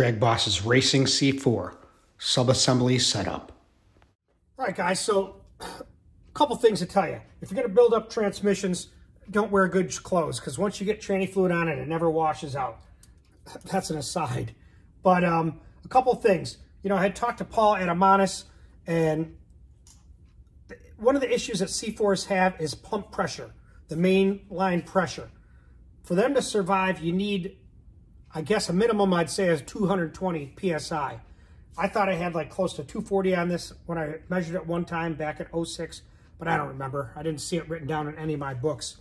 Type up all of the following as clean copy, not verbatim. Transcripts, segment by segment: Drag Boss's Racing C4 subassembly setup. All right, guys, so a couple things to tell you. If you're going to build up transmissions, don't wear good clothes, because once you get tranny fluid on it, it never washes out. That's an aside. But a couple things. You know, I had talked to Paul Adomaitis, and one of the issues that C4s have is pump pressure, the main line pressure. For them to survive, you need, I guess, a minimum, I'd say, is 220 PSI. I thought I had like close to 240 on this when I measured it one time back at 06, but I don't remember. I didn't see it written down in any of my books.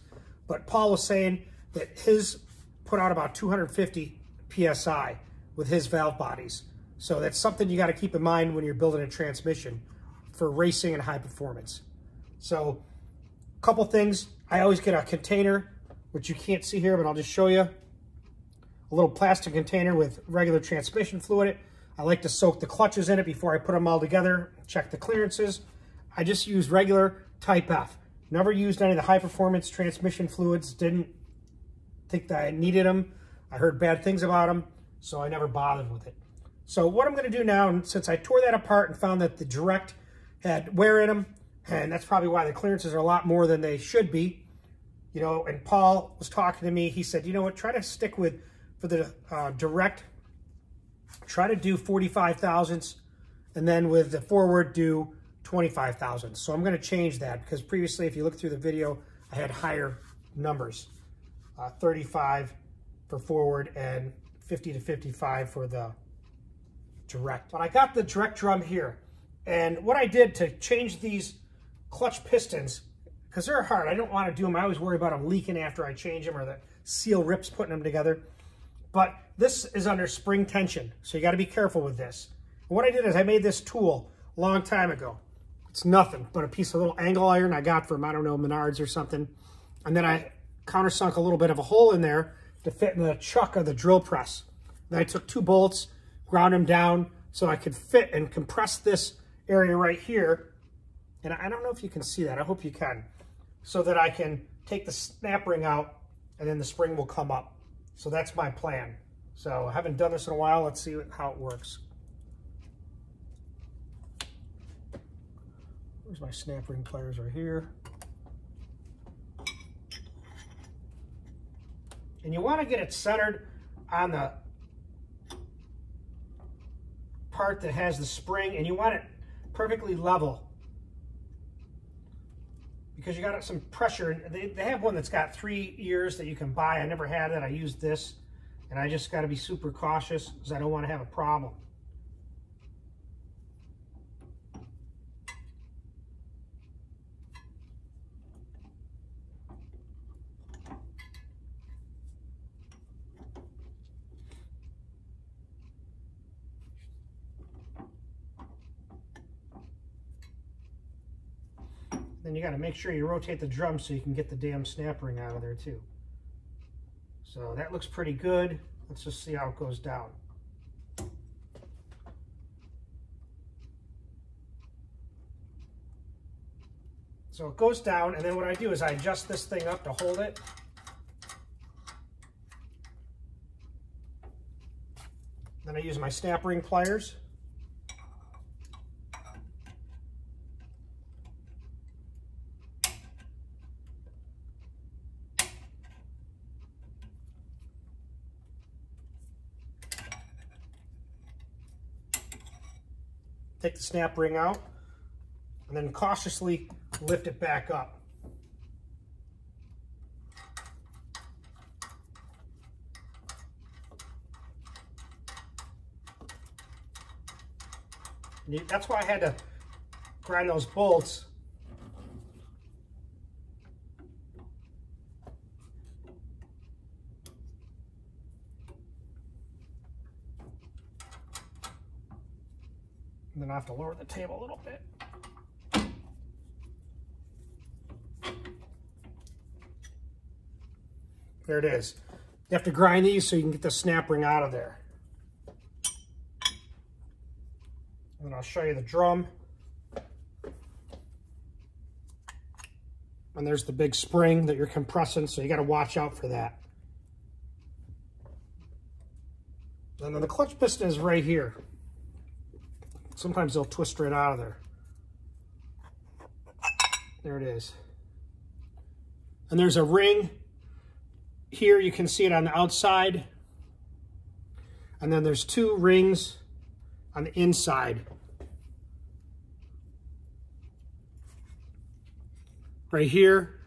But Paul was saying that his put out about 250 PSI with his valve bodies. So that's something you got to keep in mind when you're building a transmission for racing and high performance. So a couple things. I always get a container, which you can't see here, but I'll just show you. A little plastic container with regular transmission fluid. I like to soak the clutches in it before I put them all together, check the clearances. I just use regular Type F. Never used any of the high performance transmission fluids. Didn't think that I needed them. I heard bad things about them, so I never bothered with it. So what I'm gonna do now, and since I tore that apart and found that the direct had wear in them, and that's probably why the clearances are a lot more than they should be, you know, and Paul was talking to me, he said, you know what, try to stick with, for the direct, try to do 45 thousandths, and then with the forward do 25 thousandths. So I'm gonna change that, because previously, if you look through the video, I had higher numbers, 35 for forward and 50 to 55 for the direct. But I got the direct drum here. And what I did to change these clutch pistons, because they're hard, I don't want to do them. I always worry about them leaking after I change them, or the seal rips putting them together. But this is under spring tension, so you got to be careful with this. And what I did is I made this tool a long time ago. It's nothing but a piece of little angle iron I got from, I don't know, Menards or something. And then I countersunk a little bit of a hole in there to fit in the chuck of the drill press. Then I took two bolts, ground them down so I could fit and compress this area right here. And I don't know if you can see that. I hope you can. So that I can take the snap ring out and then the spring will come up. So that's my plan. So I haven't done this in a while. Let's see how it works. Where's my snap ring pliers? Right here. And you want to get it centered on the part that has the spring, and you want it perfectly level, because you got some pressure. They have one that's got 3 ears that you can buy. I never had that. I used this, and I just got to be super cautious because I don't want to have a problem. Then you got to make sure you rotate the drum so you can get the damn snap ring out of there too. So that looks pretty good. Let's just see how it goes down. So it goes down, and then what I do is I adjust this thing up to hold it. Then I use my snap ring pliers. Take the snap ring out, and then cautiously lift it back up. And that's why I had to grind those bolts. And then I have to lower the table a little bit. There it is. You have to grind these so you can get the snap ring out of there. And then I'll show you the drum. And there's the big spring that you're compressing, so you got to watch out for that. And then the clutch piston is right here. Sometimes they'll twist right out of there. There it is. And there's a ring here. You can see it on the outside. And then there's two rings on the inside. Right here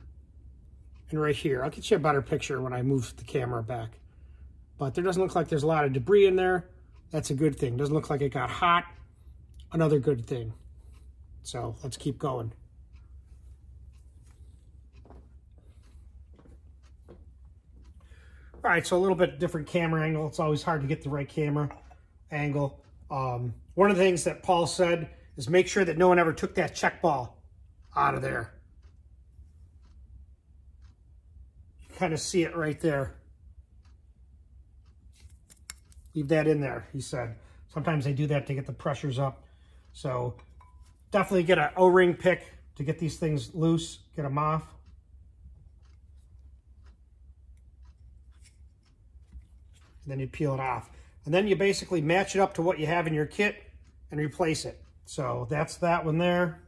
and right here. I'll get you a better picture when I move the camera back. But there doesn't look like there's a lot of debris in there. That's a good thing. Doesn't look like it got hot. Another good thing. So let's keep going. All right, so a little bit different camera angle. It's always hard to get the right camera angle. One of the things that Paul said is make sure that no one ever took that check ball out of there. You kind of see it right there. Leave that in there, he said. Sometimes they do that to get the pressures up. So definitely get an O-ring pick to get these things loose, get them off. Then you peel it off. And then you basically match it up to what you have in your kit and replace it. So that's that one there.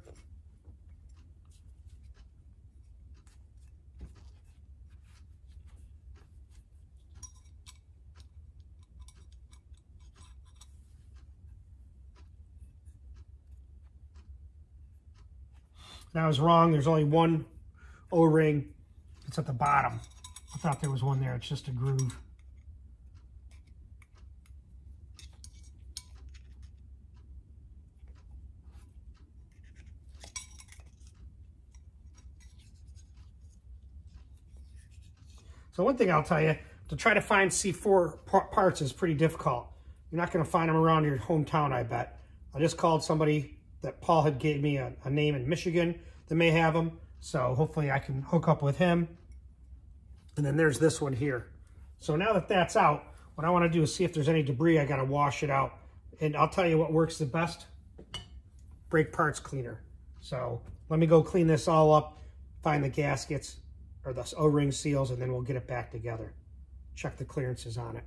And I was wrong, there's only one O-ring. It's at the bottom. I thought there was one there, it's just a groove. So one thing I'll tell you, to try to find C4 parts is pretty difficult. You're not gonna find them around your hometown, I bet. I just called somebody that Paul had gave me a name in Michigan that may have them. So hopefully I can hook up with him. And then there's this one here. So now that that's out, what I wanna do is see if there's any debris. I gotta wash it out. And I'll tell you what works the best, brake parts cleaner. So let me go clean this all up, find the gaskets, or the O-ring seals, and then we'll get it back together. Check the clearances on it.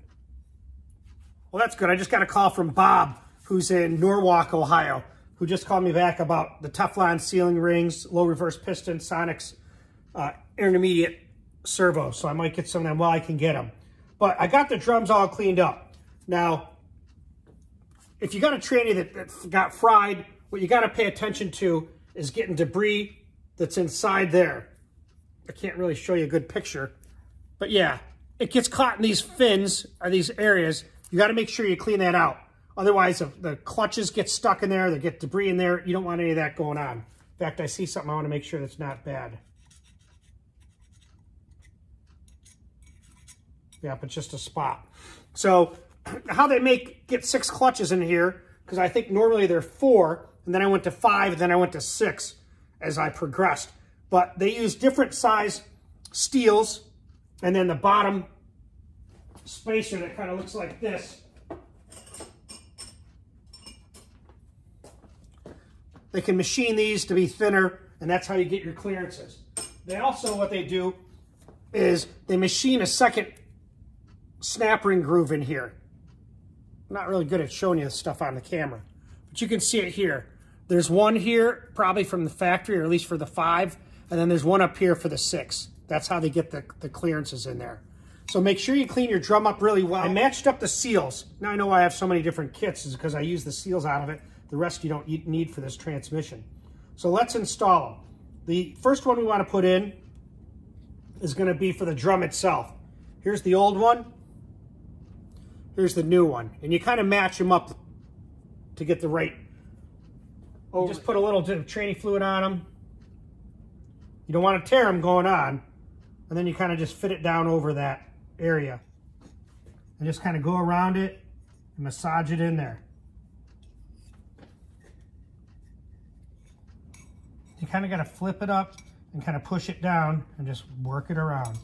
Well, that's good. I just got a call from Bob, who's in Norwalk, Ohio, who just called me back about the Teflon sealing rings, low reverse piston, Sonic's intermediate servo. So I might get some of them while I can get them. But I got the drums all cleaned up. Now, if you got a tranny that got fried, what you gotta pay attention to is getting debris that's inside there. I can't really show you a good picture, but yeah, it gets caught in these fins or these areas. You got to make sure you clean that out. Otherwise, if the clutches get stuck in there, they get debris in there. You don't want any of that going on. In fact, I see something I want to make sure that's not bad. Yeah, but just a spot. So how they get six clutches in here, because I think normally they're four, and then I went to five, and then I went to six as I progressed. But they use different size steels, and then the bottom spacer that kind of looks like this. They can machine these to be thinner, and that's how you get your clearances. They also, what they do is they machine a second snap ring groove in here. I'm not really good at showing you this stuff on the camera, but you can see it here. There's one here, probably from the factory, or at least for the five. And then there's one up here for the six. That's how they get the clearances in there. So make sure you clean your drum up really well. I matched up the seals. Now I know I have so many different kits is because I use the seals out of it. The rest you don't need for this transmission. So let's install them. The first one we want to put in is going to be for the drum itself. Here's the old one. Here's the new one. And you kind of match them up to get the right. You just put a little bit of tranny fluid on them. You don't want to tear them going on. And then you kind of just fit it down over that area. And just kind of go around it and massage it in there. You kind of got to flip it up and kind of push it down and just work it around.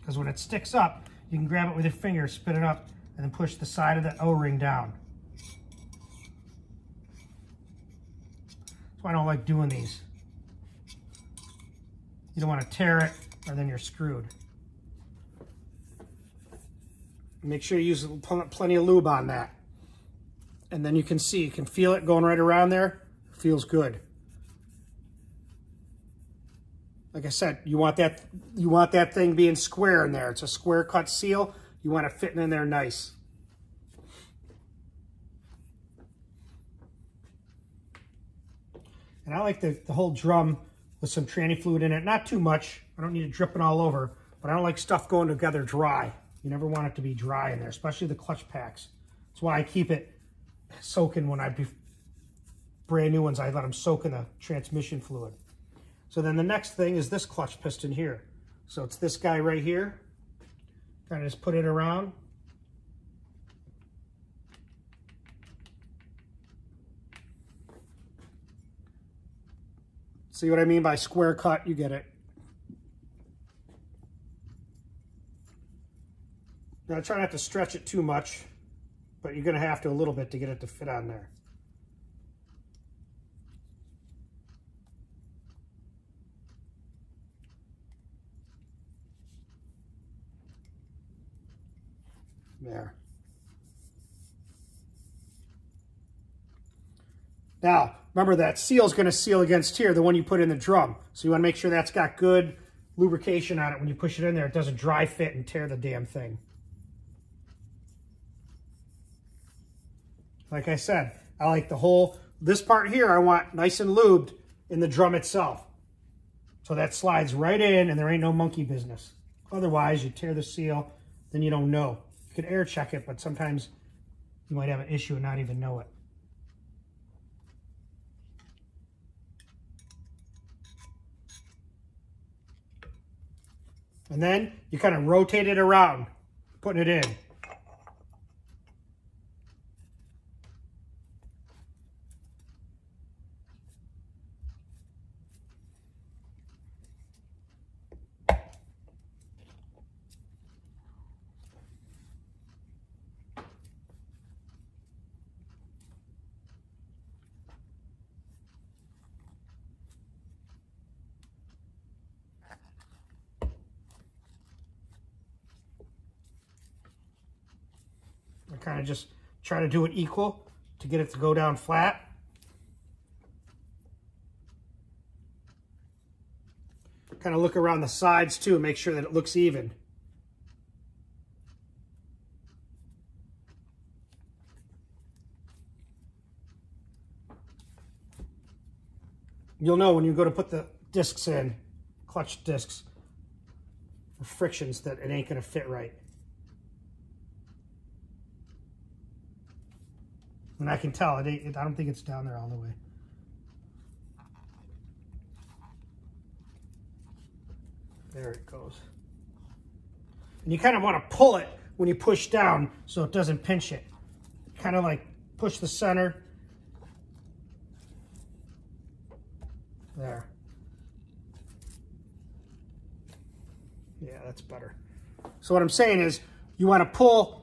Because when it sticks up, you can grab it with your finger, spit it up, and then push the side of the O-ring down. That's why I don't like doing these. You don't want to tear it. and then you're screwed. Make sure you use plenty of lube on that. And then you can see, you can feel it going right around there. It feels good. Like I said, you want that thing being square in there. It's a square cut seal. You want it fitting in there nice. And I like the whole drum with some tranny fluid in it. Not too much. I don't need it dripping all over, but I don't like stuff going together dry. You never want it to be dry in there, especially the clutch packs. That's why I keep it soaking when I do brand new ones. I let them soak in the transmission fluid. So then the next thing is this clutch piston here. So it's this guy right here. Kind of just put it around. See what I mean by square cut? You get it. Now try not to stretch it too much, but you're going to have to a little bit to get it to fit on there. There. Now, remember that seal is going to seal against here, the one you put in the drum. So you want to make sure that's got good lubrication on it when you push it in there. It doesn't dry fit and tear the damn thing. Like I said, I like the whole, this part here I want nice and lubed in the drum itself. So that slides right in and there ain't no monkey business. Otherwise, you tear the seal, then you don't know. You could air check it, but sometimes you might have an issue and not even know it. And then you kind of rotate it around, putting it in. Kind of just try to do it equal to get it to go down flat. Kind of look around the sides too and make sure that it looks even. You'll know when you go to put the discs in, clutch discs, for frictions, that it ain't going to fit right. And I can tell, I don't think it's down there all the way. There it goes. And you kind of want to pull it when you push down so it doesn't pinch it. Kind of like push the center. There. Yeah, that's better. So what I'm saying is you want to pull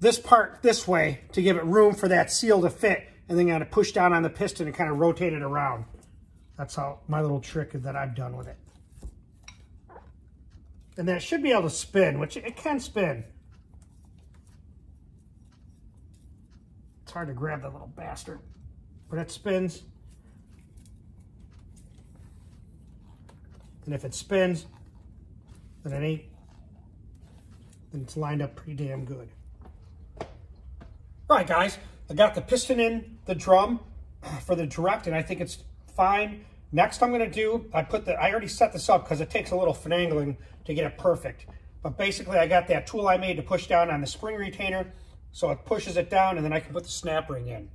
this part this way to give it room for that seal to fit, and then you gotta push down on the piston and kind of rotate it around. That's how my little trick that I've done with it. And then it should be able to spin, which it can spin. It's hard to grab that little bastard, but it spins. And if it spins, then it's lined up pretty damn good. All right, guys, I got the piston in the drum for the direct, and I think it's fine. Next I'm gonna do, I already set this up because it takes a little finagling to get it perfect. But basically I got that tool I made to push down on the spring retainer, so it pushes it down and then I can put the snap ring in.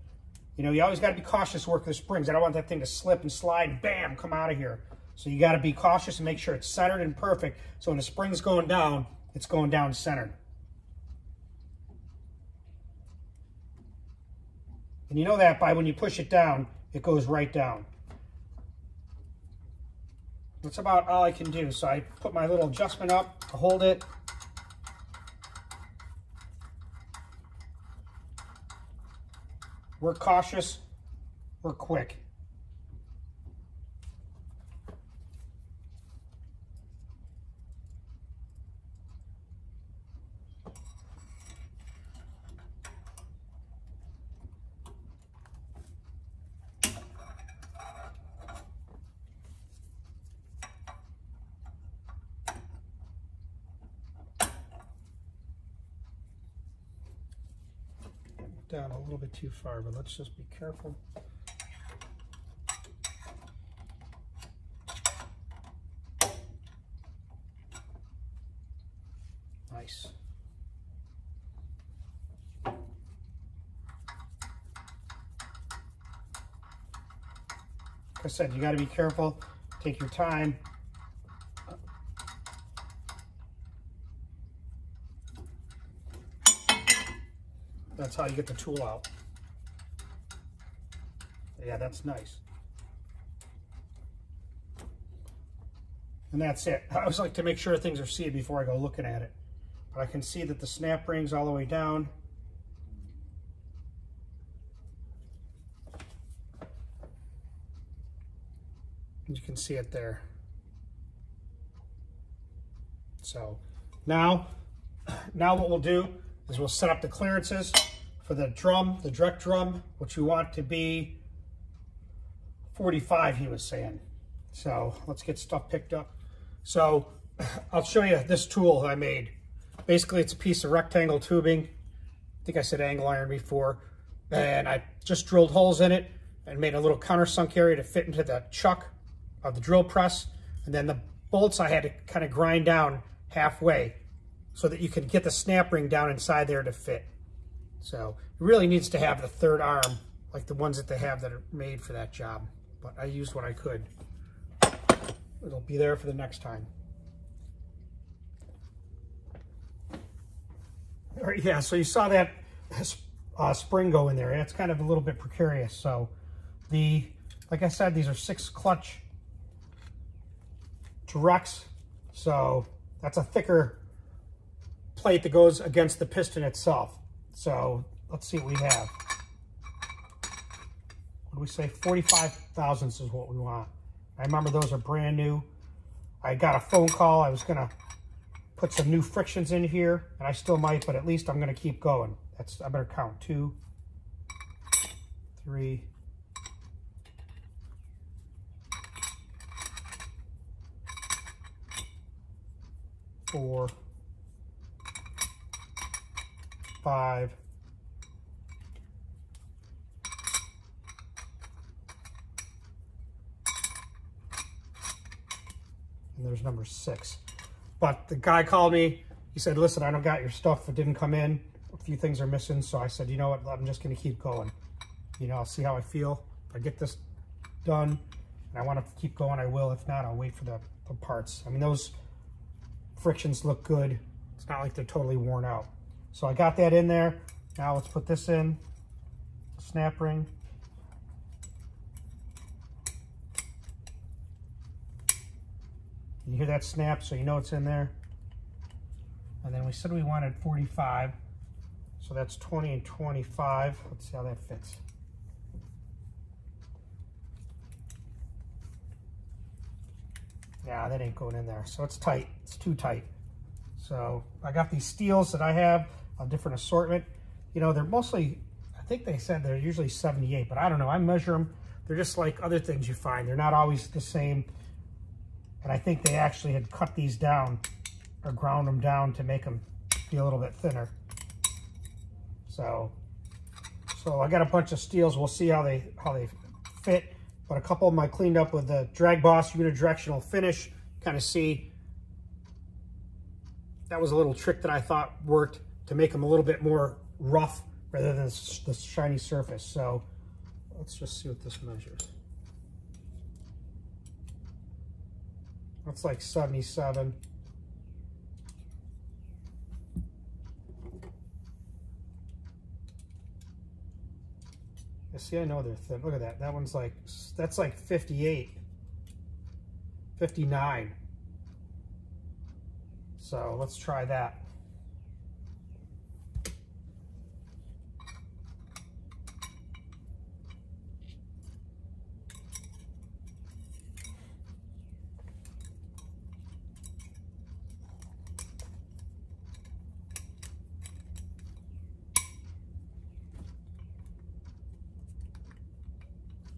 You know, you always gotta be cautious working with springs. I don't want that thing to slip and slide and bam, come out of here. So you gotta be cautious and make sure it's centered and perfect. So when the spring's going down, it's going down centered. And you know that by when you push it down, it goes right down. That's about all I can do. So I put my little adjustment up to hold it. We're cautious, we're quick. down a little bit too far, but let's just be careful. Nice. Like I said, you got to be careful, take your time. That's how you get the tool out. Yeah, that's nice. And that's it. I always like to make sure things are seated before I go looking at it. But I can see that the snap ring's all the way down. And you can see it there. So now what we'll do is we'll set up the clearances for the drum, the direct drum, which we want to be 45, he was saying. So let's get stuff picked up. So I'll show you this tool I made. Basically, it's a piece of rectangle tubing. I think I said angle iron before. And I just drilled holes in it and made a little countersunk area to fit into the chuck of the drill press. And then the bolts I had to kind of grind down halfway, so that you can get the snap ring down inside there to fit. So it really needs to have the third arm, like the ones that they have that are made for that job. But I used what I could. It'll be there for the next time. All right, yeah, so you saw that spring go in there. It's kind of a little bit precarious. So like I said, these are 6 clutch directs. So that's a thicker plate that goes against the piston itself. So let's see what we have. What do we say? 45 thousandths is what we want. I remember those are brand new. I got a phone call. I was gonna put some new frictions in here, and I still might, but at least I'm gonna keep going. I better count 2, 3, 4, 5, and there's number 6. But the guy called me, he said, listen, I don't got your stuff, it didn't come in, a few things are missing. So I said, you know what, I'm just gonna keep going. You know, I'll see how I feel. If I get this done and I want to keep going, I will. If not, I'll wait for the parts. I mean, those frictions look good. It's not like they're totally worn out. So I got that in there. Now let's put this in, snap ring. You hear that snap, so you know it's in there. And then we said we wanted 45. So that's 20 and 25. Let's see how that fits. Yeah, that ain't going in there. So it's tight, it's too tight. So I got these steels that I have, a different assortment. You know, they're mostly, I think they said they're usually 78, but I don't know, I measure them. They're just like other things you find. They're not always the same. And I think they actually had cut these down or ground them down to make them be a little bit thinner. So I got a bunch of steels. We'll see how they fit. But a couple of them I cleaned up with the Drag Boss unidirectional finish. Kind of see, that was a little trick that I thought worked to make them a little bit more rough rather than the shiny surface. So let's just see what this measures. That's like 77. You see, I know they're thin. Look at that. That one's like, that's like 58, 59. So let's try that.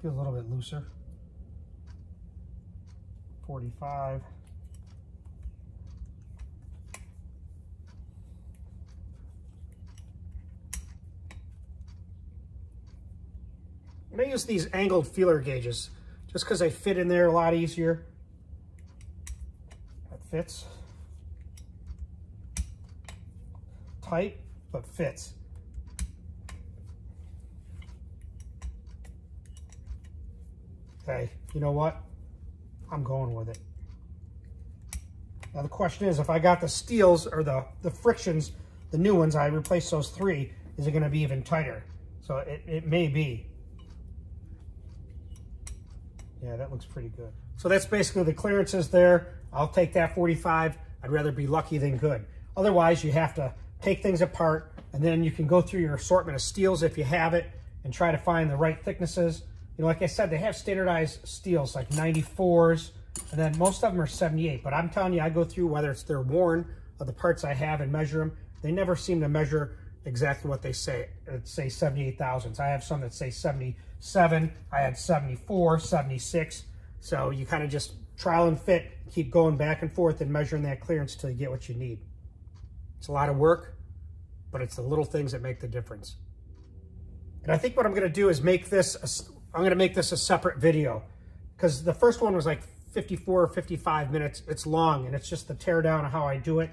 Feels a little bit looser. 45. I'm gonna use these angled feeler gauges just because they fit in there a lot easier. That fits. Tight, but fits. Okay, you know what? I'm going with it. Now the question is, if I got the steels or the frictions, the new ones, I replaced those three, is it gonna be even tighter? So it may be. Yeah, that looks pretty good. So that's basically the clearances there. I'll take that 45. I'd rather be lucky than good. Otherwise, you have to take things apart, and then you can go through your assortment of steels if you have it and try to find the right thicknesses. You know, like I said, they have standardized steels like 94s. And then most of them are 78, but I'm telling you, I go through whether it's they're worn or the parts I have and measure them. They never seem to measure exactly what they say. It say 78 thousandths. I have some that say 77. I had 74, 76. So you kind of just trial and fit, keep going back and forth and measuring that clearance till you get what you need. It's a lot of work, but it's the little things that make the difference. And I think what I'm going to do is make this, I'm going to make this a separate video, because the first one was like 54 or 55 minutes. It's long, and it's just the tear down of how I do it.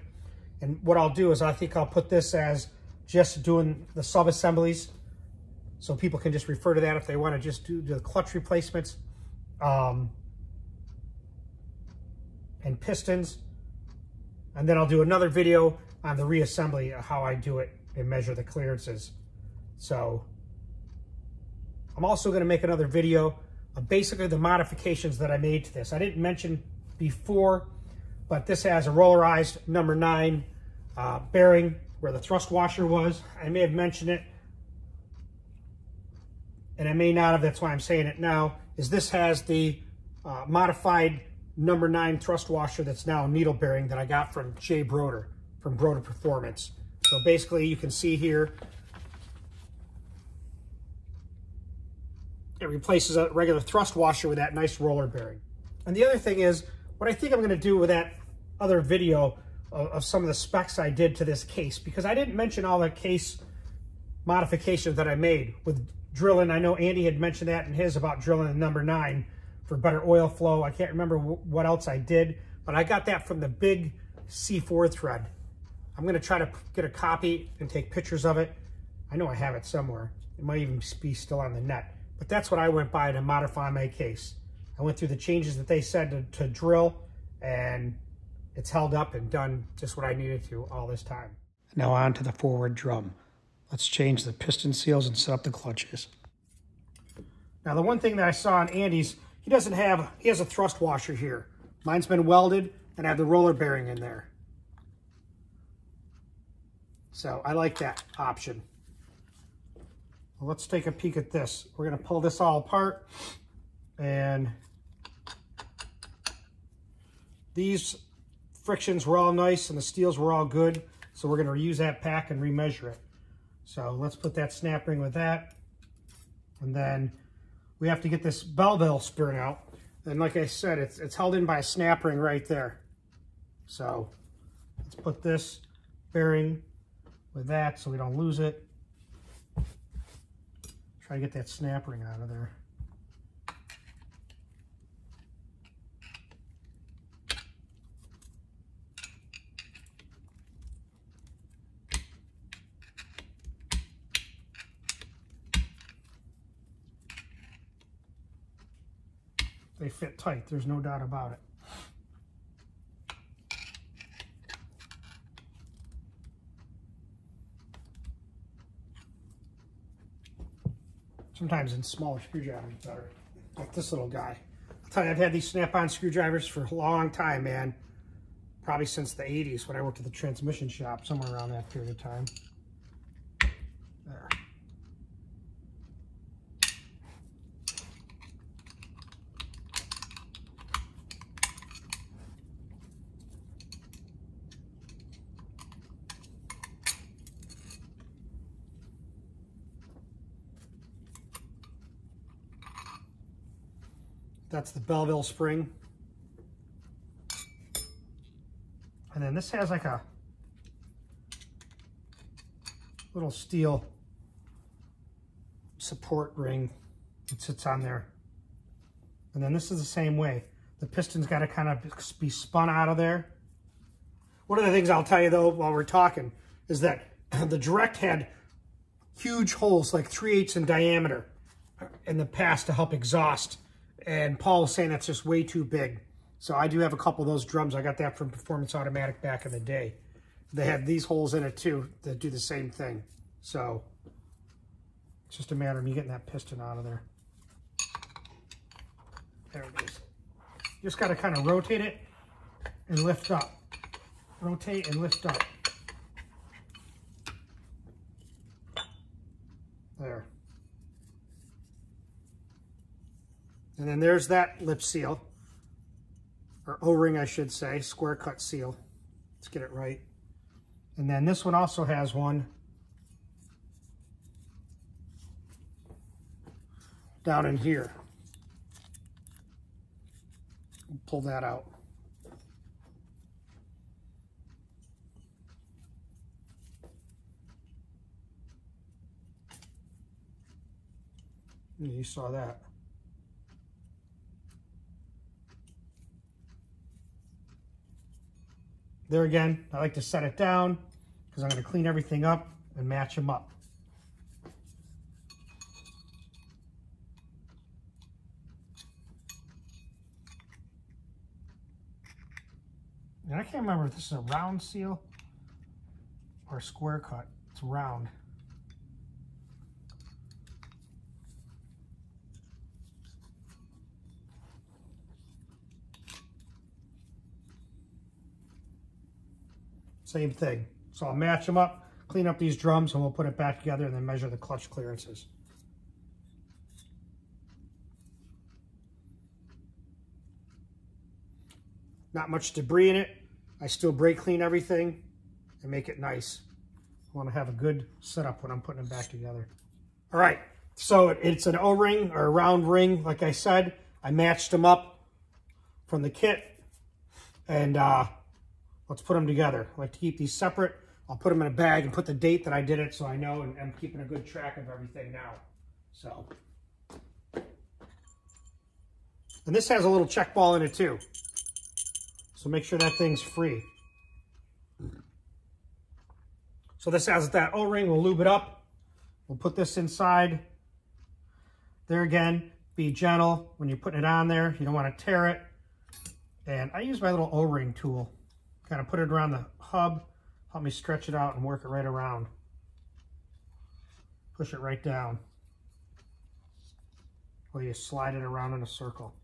And what I'll do is I think I'll put this as just doing the sub assemblies, so people can just refer to that if they want to just do the clutch replacements and pistons. And then I'll do another video on the reassembly of how I do it and measure the clearances. So I'm also going to make another video basically the modifications that I made to this. I didn't mention before, but this has a rollerized number 9 bearing where the thrust washer was. I may have mentioned it, and I may not have. That's why I'm saying it now, is this has the modified number 9 thrust washer that's now a needle bearing that I got from Jay Broder from Broder Performance. So basically you can see here, it replaces a regular thrust washer with that nice roller bearing. And the other thing is, what I think I'm going to do with that other video of some of the specs I did to this case, because I didn't mention all the case modifications that I made with drilling. I know Andy had mentioned that in his about drilling the number 9 for better oil flow. I can't remember what else I did, but I got that from the big C4 thread. I'm going to try to get a copy and take pictures of it. I know I have it somewhere. It might even be still on the net. But that's what I went by to modify my case. I went through the changes that they said to drill, and it's held up and done just what I needed to all this time. Now on to the forward drum. Let's change the piston seals and set up the clutches. Now the one thing that I saw in Andy's, he has a thrust washer here. Mine's been welded, and I have the roller bearing in there. So I like that option. Let's take a peek at this. We're going to pull this all apart, and these frictions were all nice and the steels were all good, so we're going to reuse that pack and remeasure it. So let's put that snap ring with that, and then we have to get this Belleville spring out. And like I said, it's held in by a snap ring right there. So let's put this bearing with that so we don't lose it. Try to get that snap ring out of there. They fit tight, there's no doubt about it. Sometimes in smaller screwdrivers better, like this little guy. I'll tell you, I've had these snap-on screwdrivers for a long time, man. Probably since the 80s when I worked at the transmission shop, somewhere around that period of time. There. That's the Belleville spring. And then this has like a little steel support ring It sits on there. And then this is the same way. The piston's got to kind of be spun out of there. One of the things I'll tell you though while we're talking is that the Direct had huge holes, like 3/8 in diameter in the past to help exhaust. And Paul was saying that's just way too big. So I do have a couple of those drums. I got that from Performance Automatic back in the day. They had these holes in it too that do the same thing. So it's just a matter of me getting that piston out of there. There it is. Just got to kind of rotate it and lift up. Rotate and lift up. There. And then there's that lip seal, or O-ring I should say, square cut seal. Let's get it right. And then this one also has one down in here. Pull that out. You saw that. There again, I like to set it down because I'm going to clean everything up and match them up. And I can't remember if this is a round seal or a square cut. It's round. Same thing. So I'll match them up, clean up these drums, and we'll put it back together and then measure the clutch clearances. Not much debris in it. I still brake clean everything and make it nice. I want to have a good setup when I'm putting them back together. All right, so it's an O-ring or a round ring, like I said. I matched them up from the kit, and let's put them together. I like to keep these separate. I'll put them in a bag and put the date that I did it so I know, and I'm keeping a good track of everything now. So, and this has a little check ball in it too. So make sure that thing's free. So this has that O-ring. We'll lube it up. We'll put this inside. There again, be gentle when you're putting it on there. You don't want to tear it. And I use my little O-ring tool. Kind of put it around the hub, help me stretch it out and work it right around. Push it right down. Or you slide it around in a circle.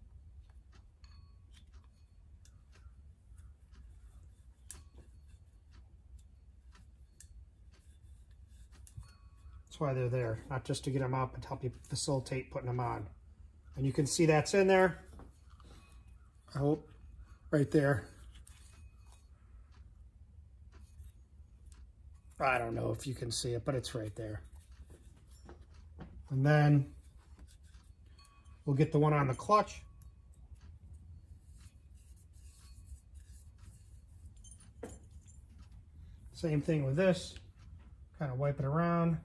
That's why they're there, not just to get them out, but to help you facilitate putting them on. And you can see that's in there. I hope, right there. I don't know if you can see it, but it's right there. And then we'll get the one on the clutch. Same thing with this. Kind of wipe it around.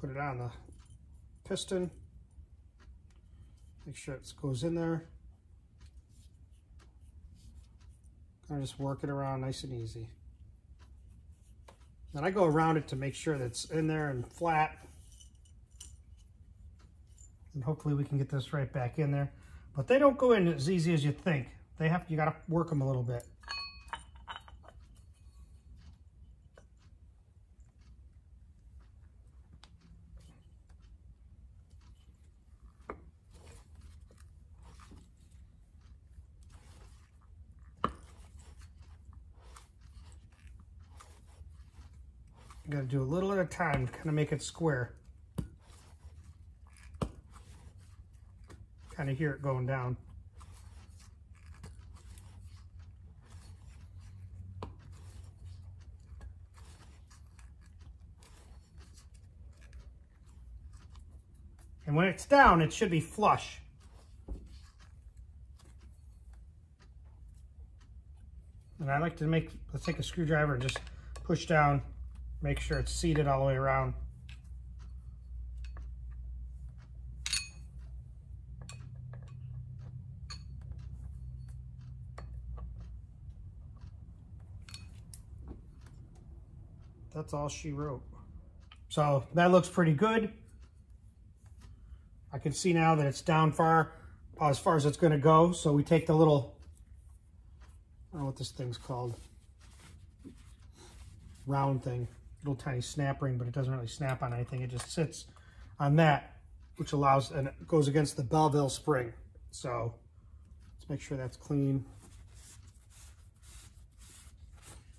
Put it on the piston. Make sure it goes in there. I just work it around nice and easy. Then I go around it to make sure that's in there and flat. And hopefully we can get this right back in there. But they don't go in as easy as you think. They have, you gotta work them a little bit. Got to do a little at a time to kind of make it square. Kind of hear it going down. And when it's down, it should be flush. And I like to make, let's take a screwdriver and just push down Make sure it's seated all the way around. That's all she wrote. So that looks pretty good. I can see now that it's down far as it's going to go. So we take the little, I don't know what this thing's called, round thing, little tiny snap ring, but it doesn't really snap on anything. It just sits on that, which allows, and it goes against the Belleville spring. So let's make sure that's clean.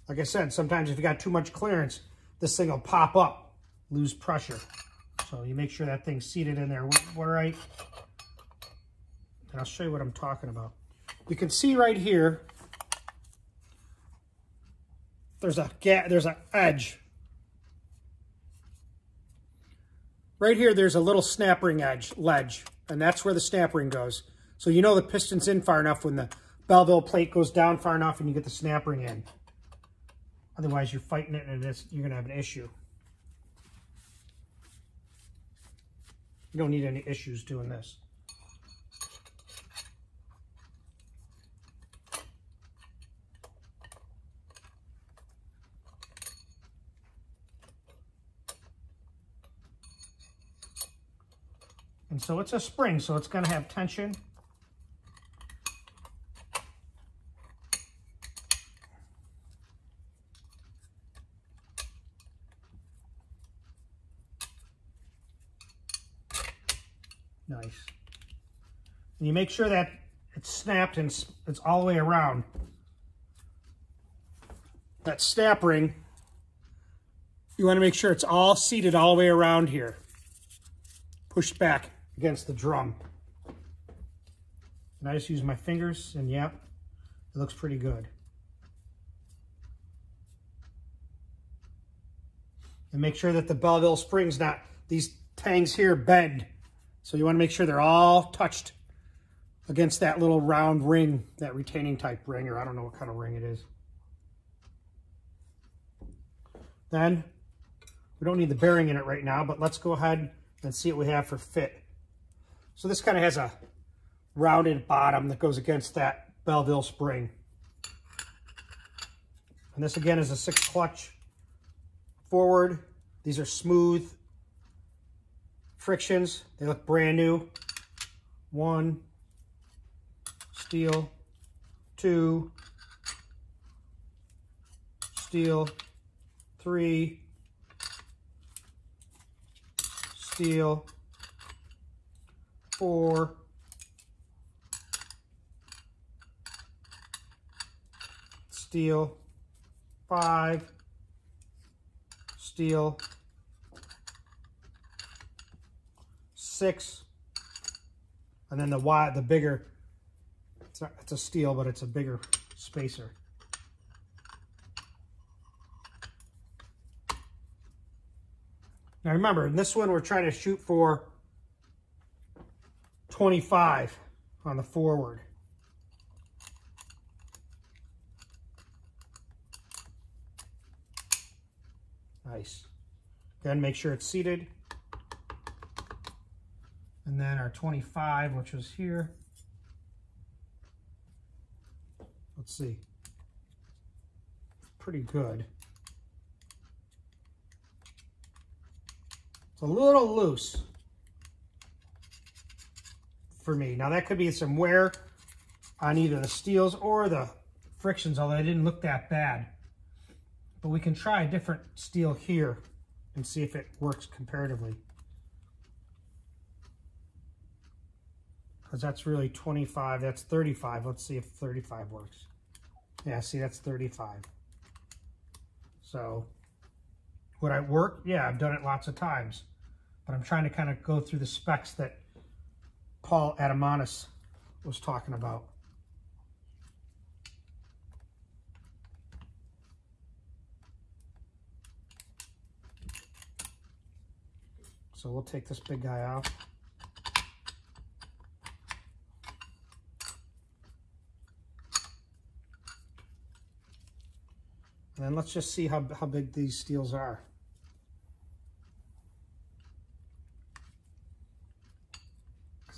Like I said, sometimes if you got too much clearance, this thing will pop up, lose pressure. So you make sure that thing's seated in there right. And I'll show you what I'm talking about. You can see right here, there's a gap, there's an edge. Right here, there's a little snap ring ledge, and that's where the snap ring goes. So you know the piston's in far enough when the Belleville plate goes down far enough and you get the snap ring in. Otherwise, you're fighting it and you're going to have an issue. You don't need any issues doing this. And so it's a spring, so it's going to have tension. Nice. And you make sure that it's snapped and it's all the way around. That snap ring, you want to make sure it's all seated all the way around here. Pushed back against the drum. And I just use my fingers, and yep, it looks pretty good. And make sure that the Belleville spring's not, these tangs here bend. So you want to make sure they're all touched against that little round ring, that retaining type ring, or I don't know what kind of ring it is. Then, we don't need the bearing in it right now, but let's go ahead and see what we have for fit. So this kind of has a rounded bottom that goes against that Belleville spring. And this again is a 6 clutch forward. These are smooth frictions. They look brand new. 1, steel, 2, steel, 3, steel, 4, steel, 5, steel, 6, and then the bigger, it's a steel, but it's a bigger spacer. Now remember, in this one, we're trying to shoot for 25 on the forward. Nice. Then make sure it's seated. And then our 25, which was here. Let's see. Pretty good. A little loose for me. Now that could be some wear on either the steels or the frictions, although they didn't look that bad. But we can try a different steel here and see if it works comparatively. Because that's really 25, that's 35. Let's see if 35 works. Yeah, see, that's 35. So would I work? Yeah, I've done it lots of times. But I'm trying to kind of go through the specs that Paul Adomaitis was talking about. So we'll take this big guy off. And then let's just see how big these steels are.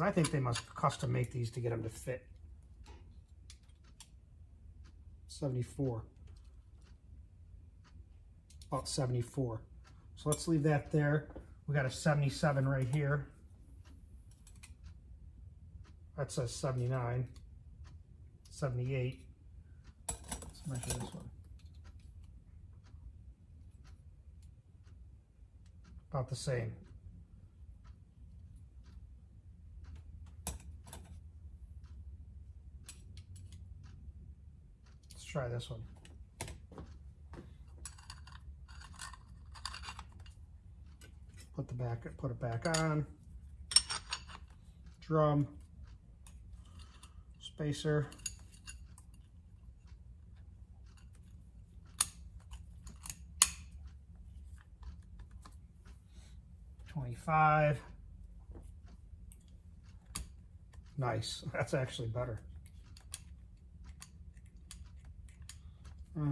I think they must custom make these to get them to fit. 74. About 74. So let's leave that there. We got a 77 right here. That says 79. 78. Let's measure this one. About the same. Let's try this one. Put it back on. Drum. Spacer. Five. Nice. That's actually better.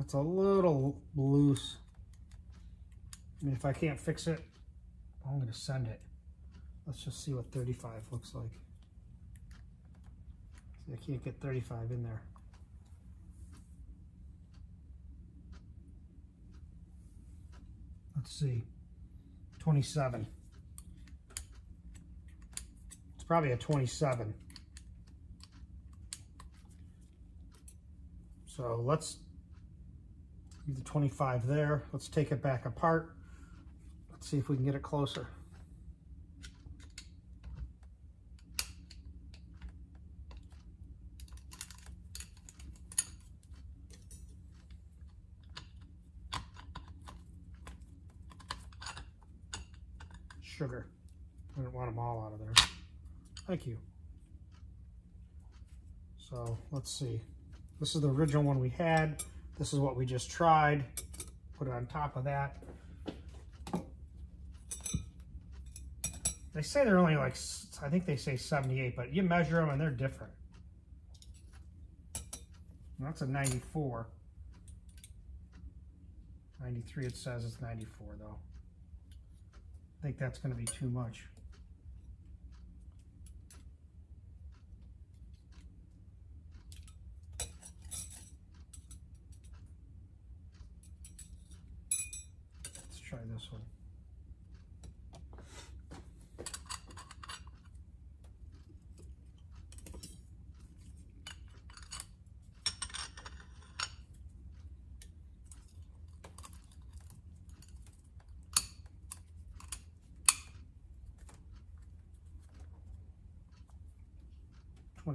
It's a little loose. I mean, if I can't fix it, I'm going to send it. Let's just see what 35 looks like. See, I can't get 35 in there. Let's see. 27. Probably a 27. So let's leave the 25 there. Let's take it back apart. Let's see if we can get it closer. Sugar. I don't want them all out of there. Thank you. So let's see. This is the original one we had. This is what we just tried. Put it on top of that. They say they're only like, I think they say 78, but you measure them and they're different. And that's a 94. 93, it says it's 94 though. I think that's going to be too much. Try this one.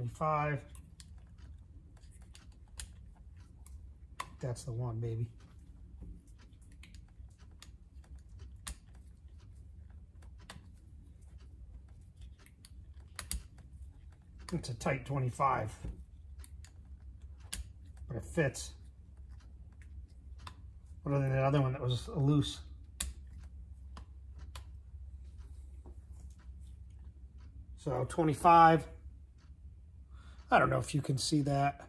$25. That's the one, baby. It's a tight 25, but it fits. Other than that other one that was loose. So 25. I don't know if you can see that.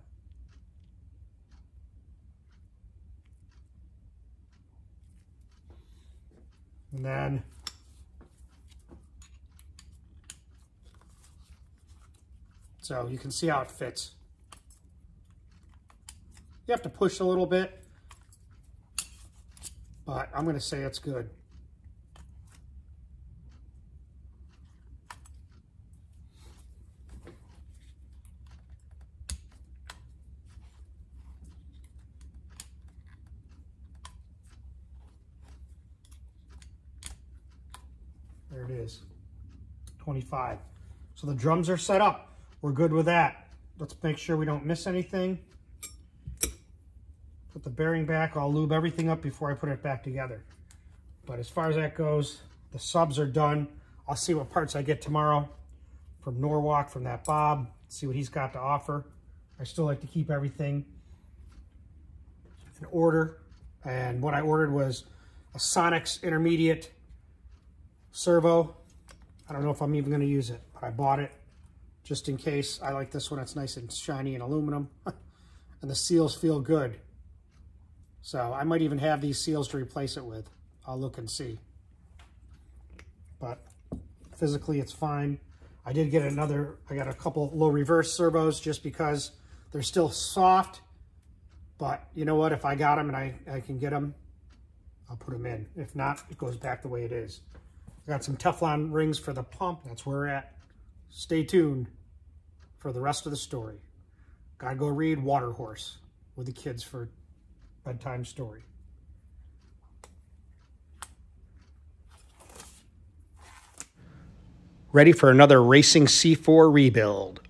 And then you can see how it fits. You have to push a little bit, but I'm going to say it's good. There it is, 25. So the drums are set up. We're good with that. Let's make sure we don't miss anything. Put the bearing back. I'll lube everything up before I put it back together. But as far as that goes, the subs are done. I'll see what parts I get tomorrow from Norwalk, from that Bob, see what he's got to offer. I still like to keep everything in order. And what I ordered was a Sonic's intermediate servo. I don't know if I'm even going to use it, but I bought it. Just in case. I like this one. It's nice and shiny and aluminum. And the seals feel good. So I might even have these seals to replace it with. I'll look and see. But physically it's fine. I did get another, I got a couple low reverse servos just because they're still soft, but you know what, if I got them and I can get them, I'll put them in. If not, it goes back the way it is. I got some Teflon rings for the pump. That's where we're at. Stay tuned for the rest of the story. Gotta go read Water Horse with the kids for bedtime story. Ready for another Racing C4 rebuild.